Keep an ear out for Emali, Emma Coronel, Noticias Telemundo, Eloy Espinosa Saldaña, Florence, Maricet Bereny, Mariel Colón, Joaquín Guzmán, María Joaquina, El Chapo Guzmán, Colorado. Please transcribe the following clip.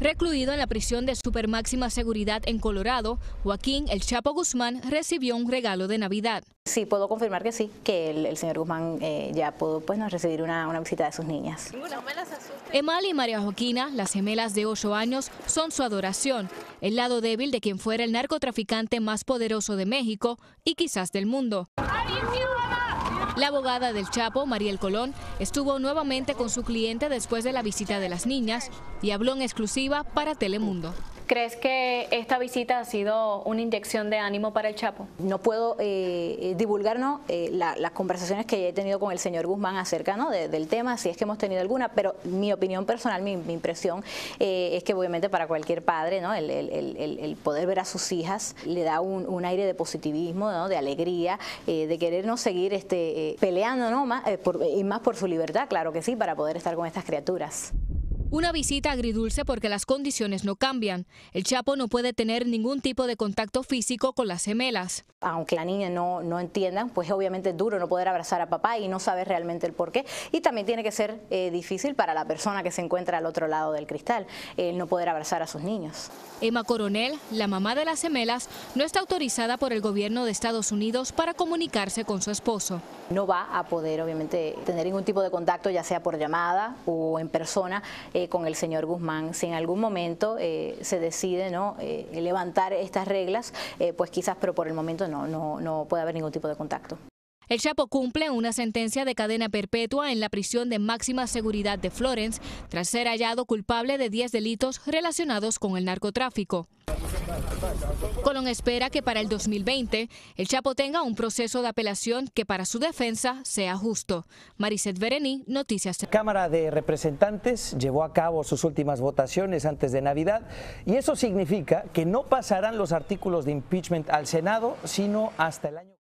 Recluido en la prisión de supermáxima seguridad en Colorado, Joaquín "El Chapo" Guzmán recibió un regalo de Navidad. Sí, puedo confirmar que sí, que el señor Guzmán ya pudo recibir una visita de sus niñas. Emali y María Joaquina, las gemelas de 8 años, son su adoración, el lado débil de quien fuera el narcotraficante más poderoso de México y quizás del mundo. La abogada del Chapo, Mariel Colón, estuvo nuevamente con su cliente después de la visita de las niñas y habló en exclusiva para Telemundo. ¿Crees que esta visita ha sido una inyección de ánimo para el Chapo? No puedo divulgar, ¿no?, las conversaciones que he tenido con el señor Guzmán acerca, ¿no?, del tema, si es que hemos tenido alguna, pero mi opinión personal, mi impresión es que obviamente para cualquier padre, ¿no?, el poder ver a sus hijas le da un aire de positivismo, ¿no?, de alegría, de querernos seguir peleando, ¿no?, más por su libertad, claro que sí, para poder estar con estas criaturas. Una visita agridulce porque las condiciones no cambian. El Chapo no puede tener ningún tipo de contacto físico con las gemelas. Aunque la niña no entiendan, pues obviamente es duro no poder abrazar a papá y no saber realmente el porqué. Y también tiene que ser difícil para la persona que se encuentra al otro lado del cristal, el no poder abrazar a sus niños. Emma Coronel, la mamá de las gemelas, no está autorizada por el gobierno de Estados Unidos para comunicarse con su esposo. No va a poder obviamente tener ningún tipo de contacto, ya sea por llamada o en persona, con el señor Guzmán. Si en algún momento se decide, ¿no?, levantar estas reglas, pues quizás, pero por el momento no puede haber ningún tipo de contacto. El Chapo cumple una sentencia de cadena perpetua en la prisión de máxima seguridad de Florence tras ser hallado culpable de 10 delitos relacionados con el narcotráfico. Colón espera que para el 2020 el Chapo tenga un proceso de apelación que para su defensa sea justo. Maricet Bereny, Noticias. La Cámara de Representantes llevó a cabo sus últimas votaciones antes de Navidad y eso significa que no pasarán los artículos de impeachment al Senado sino hasta el año